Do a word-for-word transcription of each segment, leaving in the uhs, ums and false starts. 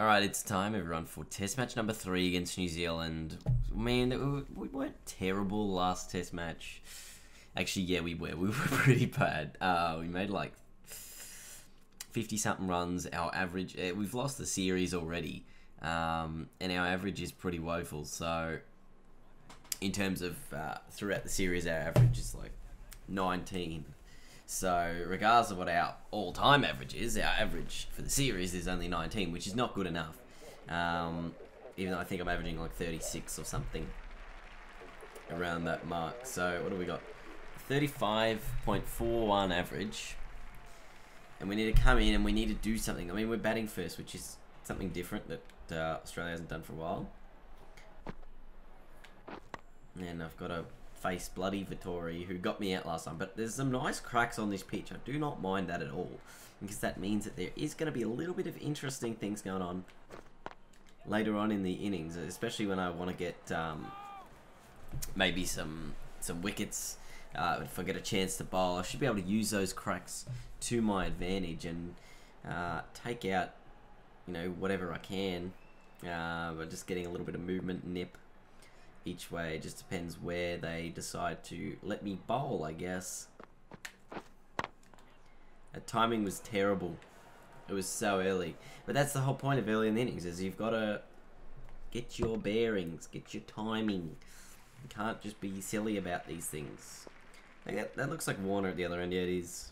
Alright, it's time, everyone, for test match number three against New Zealand. I mean, we weren't terrible last test match. Actually, yeah, we were. We were pretty bad. Uh, we made, like, fifty-something runs. Our average... We've lost the series already. Um, and our average is pretty woeful. So, in terms of... Uh, throughout the series, our average is, like, nineteen. So, regardless of what our all-time average is, our average for the series is only nineteen, which is not good enough. Um, even though I think I'm averaging like thirty-six or something around that mark. So, what do we got? thirty-five point four one average. And we need to come in and we need to do something. I mean, we're batting first, which is something different that uh, Australia hasn't done for a while. And I've got a... face bloody Vittori, who got me out last time, but there's some nice cracks on this pitch. I do not mind that at all, because that means that there is going to be a little bit of interesting things going on later on in the innings, especially when I want to get um, maybe some some wickets. Uh, if I get a chance to bowl, I should be able to use those cracks to my advantage and uh, take out, you know, whatever I can uh, by just getting a little bit of movement, nip each way. It just depends where they decide to let me bowl, I guess. The timing was terrible. It was so early. But that's the whole point of early in the innings, is you've got to get your bearings, get your timing. You can't just be silly about these things. That, that looks like Warner at the other end. Yeah, it is.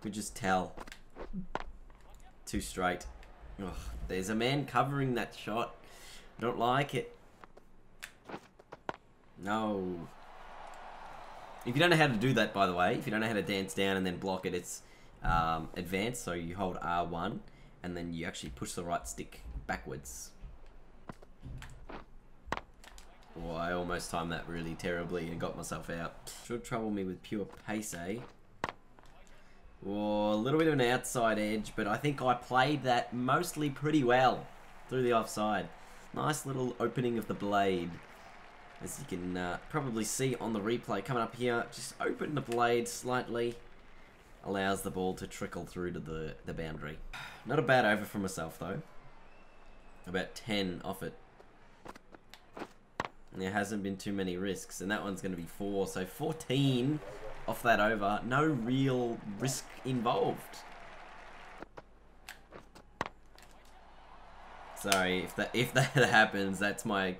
Could just tell. Too straight. Ugh, there's a man covering that shot. I don't like it. No. If you don't know how to do that, by the way, if you don't know how to dance down and then block it, it's um, advanced, so you hold R one, and then you actually push the right stick backwards. Oh, I almost timed that really terribly and got myself out. Should trouble me with pure pace, eh? Oh, a little bit of an outside edge, but I think I played that mostly pretty well through the offside. Nice little opening of the blade. As you can uh, probably see on the replay coming up here, just open the blade slightly, allows the ball to trickle through to the, the boundary. Not a bad over for myself though. About ten off it. And there hasn't been too many risks, and that one's going to be four, so fourteen off that over. No real risk involved. Sorry, if that, if that happens, that's my...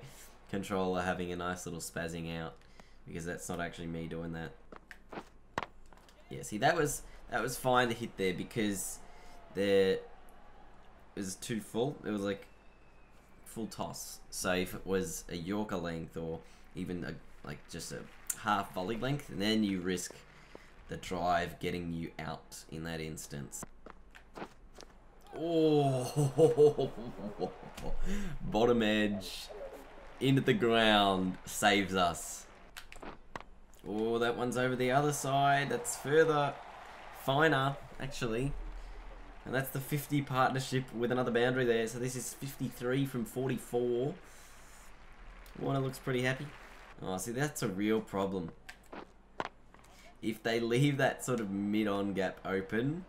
controller having a nice little spazzing out, because that's not actually me doing that. Yeah, see, that was that was fine to hit there, because there it was too full. It was like full toss. So if it was a Yorker length or even a, like just a half volley length, and then you risk the drive getting you out in that instance. Oh, bottom edge. Into the ground, saves us. Oh, that one's over the other side. That's further, finer, actually. And that's the fifty partnership with another boundary there. So this is fifty-three from forty-four. Warner looks pretty happy. Oh, see, that's a real problem. If they leave that sort of mid-on gap open,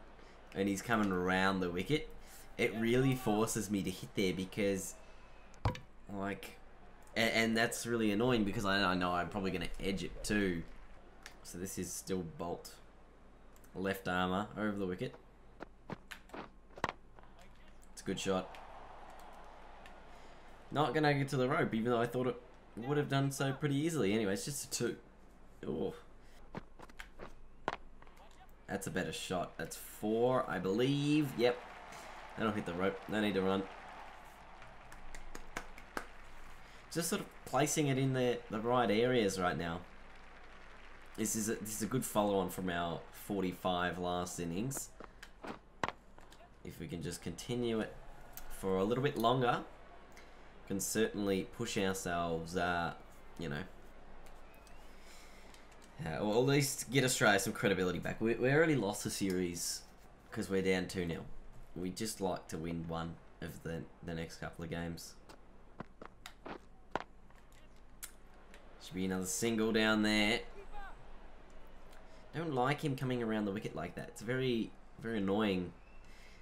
and he's coming around the wicket, it really forces me to hit there, because, like... And that's really annoying, because I know I'm probably going to edge it too. So this is still Bolt. Left armour over the wicket. It's a good shot. Not going to get to the rope, even though I thought it would have done so pretty easily. Anyway, it's just a two. Oh. That's a better shot. That's four, I believe. Yep. That'll hit the rope. No need to run. Just sort of placing it in the, the right areas right now. This is a, this is a good follow-on from our forty-five last innings. If we can just continue it for a little bit longer, we can certainly push ourselves, uh, you know, uh, or at least get Australia some credibility back. We, we already lost the series because we're down two nil. We just like to win one of the, the next couple of games. Should be another single down there. Don't like him coming around the wicket like that. It's very, very annoying.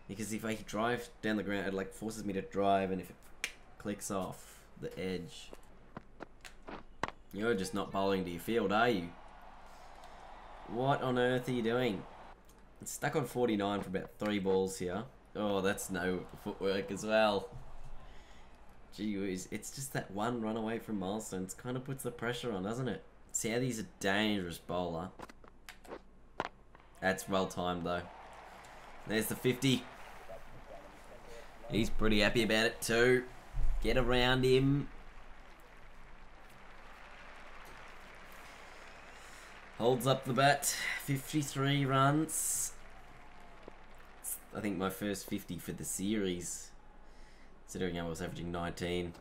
Because if I drive down the ground, it like forces me to drive, and if it clicks off the edge, you're just not bowling to your field, are you? What on earth are you doing? It's stuck on forty-nine for about three balls here. Oh, that's no footwork as well. Gee whiz, it's just that one run away from milestones. Kind of puts the pressure on, doesn't it? Southie's a dangerous bowler. That's well timed though. There's the fifty. He's pretty happy about it too. Get around him. Holds up the bat. fifty-three runs. It's, I think, my first fifty for the series. Considering I was averaging nineteen.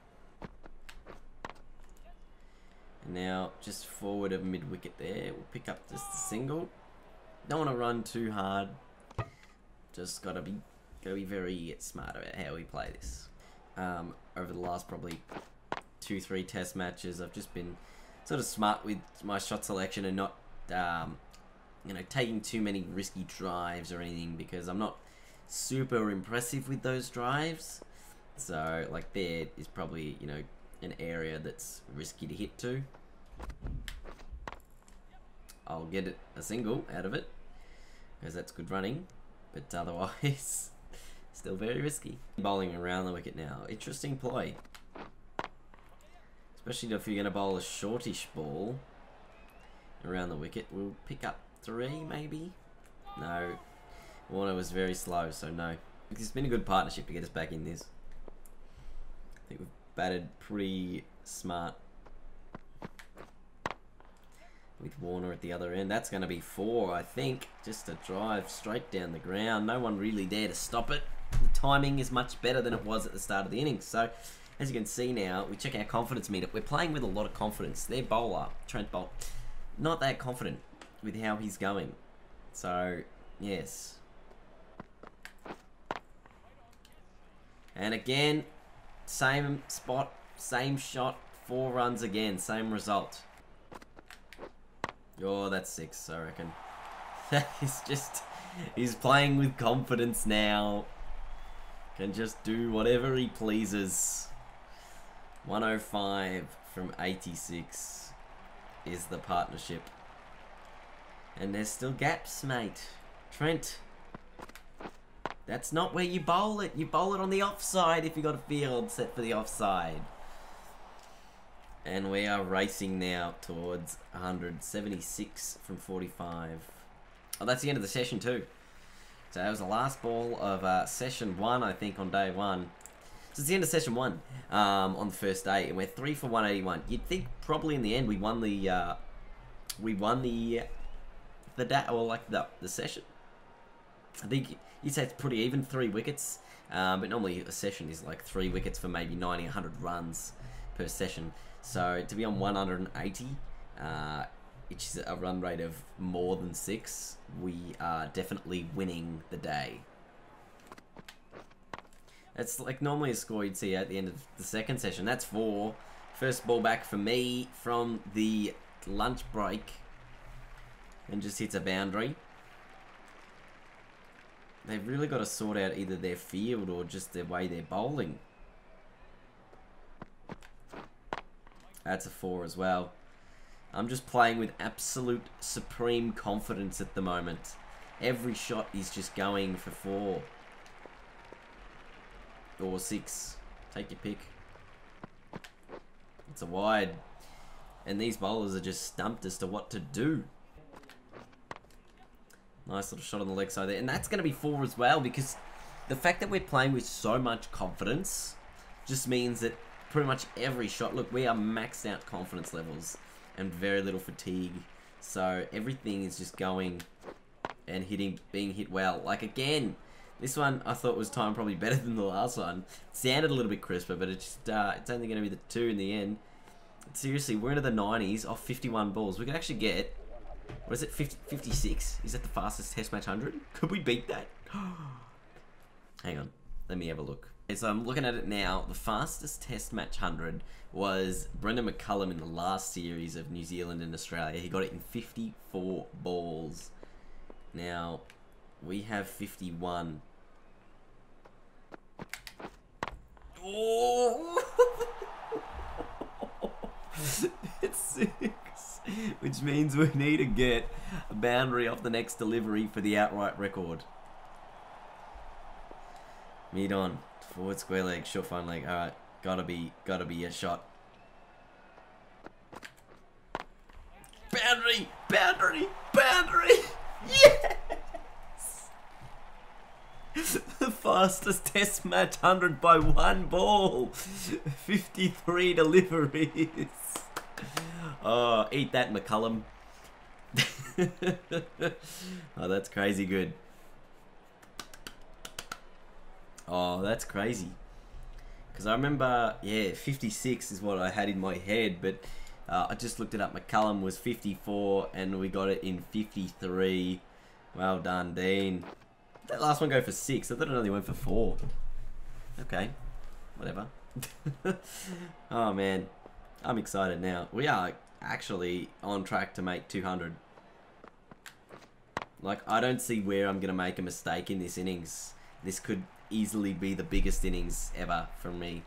And now, just forward of mid-wicket there. We'll pick up just a single. Don't want to run too hard. Just got to be, gotta be very smart about how we play this. Um, over the last probably two, three test matches, I've just been sort of smart with my shot selection and not... Um, you know, taking too many risky drives or anything, because I'm not super impressive with those drives. So, like, there is probably, you know, an area that's risky to hit to. I'll get it a single out of it, because that's good running, but otherwise, still very risky. Bowling around the wicket now. Interesting play. Especially if you're going to bowl a shortish ball around the wicket. We'll pick up three, maybe? No. Warner was very slow, so no. It's been a good partnership to get us back in this. I think we've batted pretty smart with Warner at the other end. That's going to be four, I think. Just a drive straight down the ground. No one really there to stop it. The timing is much better than it was at the start of the innings. So, as you can see now, we check our confidence meter. We're playing with a lot of confidence. Their bowler, Trent Bolt, not that confident with how he's going. So, yes. And again, same spot, same shot, four runs again, same result. Oh, that's six, I reckon. He's just, he's playing with confidence now. Can just do whatever he pleases. one oh five from eighty-six is the partnership. And there's still gaps, mate. Trent, that's not where you bowl it. You bowl it on the offside if you got a field set for the offside. And we are racing now towards one hundred seventy-six from forty-five. Oh, that's the end of the session too. So that was the last ball of uh, session one, I think, on day one. So it's the end of session one um, on the first day, and we're three for one eighty-one. You'd think probably in the end we won the uh, we won the the day, or like the the session. I think you'd say it's pretty even, three wickets, um, but normally a session is like three wickets for maybe ninety, a hundred runs per session. So to be on one hundred eighty, uh, which is a run rate of more than six, we are definitely winning the day. That's like normally a score you'd see at the end of the second session. That's four. First ball back for me from the lunch break, and just hits a boundary. They've really got to sort out either their field or just the way they're bowling. That's a four as well. I'm just playing with absolute supreme confidence at the moment. Every shot is just going for four. Or six. Take your pick. It's a wide. And these bowlers are just stumped as to what to do. Nice little shot on the leg side there. And that's going to be four as well, because the fact that we're playing with so much confidence just means that pretty much every shot... Look, we are maxed out confidence levels and very little fatigue. So everything is just going and hitting, being hit well. Like again, this one I thought was timed probably better than the last one. It sounded a little bit crisper, but it's just, uh, it's only going to be the two in the end. But seriously, we're into the nineties off fifty-one balls. We could actually get... What is it? fifty, fifty-six? Is that the fastest test match one hundred? Could we beat that? Hang on. Let me have a look. Okay, so I'm looking at it now. The fastest test match one hundred was Brendon McCullum in the last series of New Zealand and Australia. He got it in fifty-four balls. Now, we have fifty-one. Oh. It's six, which means we need to get a boundary off the next delivery for the outright record. Mid on, forward square leg, short fine leg. All right, gotta be, gotta be a shot. Boundary, boundary, boundary. Yes. The fastest test match hundred by one ball. fifty-three deliveries. Oh, eat that, McCullum. Oh, that's crazy good. Oh, that's crazy. Because I remember, yeah, fifty-six is what I had in my head, but uh, I just looked it up. McCullum was fifty-four, and we got it in fifty-three. Well done, Dean. Did that last one go for six? I thought it only went for four. Okay, whatever. Oh, man. I'm excited now. We are actually on track to make two hundred. Like, I don't see where I'm going to make a mistake in this innings. This could easily be the biggest innings ever from me.